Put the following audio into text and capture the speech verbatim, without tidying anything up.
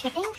tripping?